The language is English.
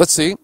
Let's see.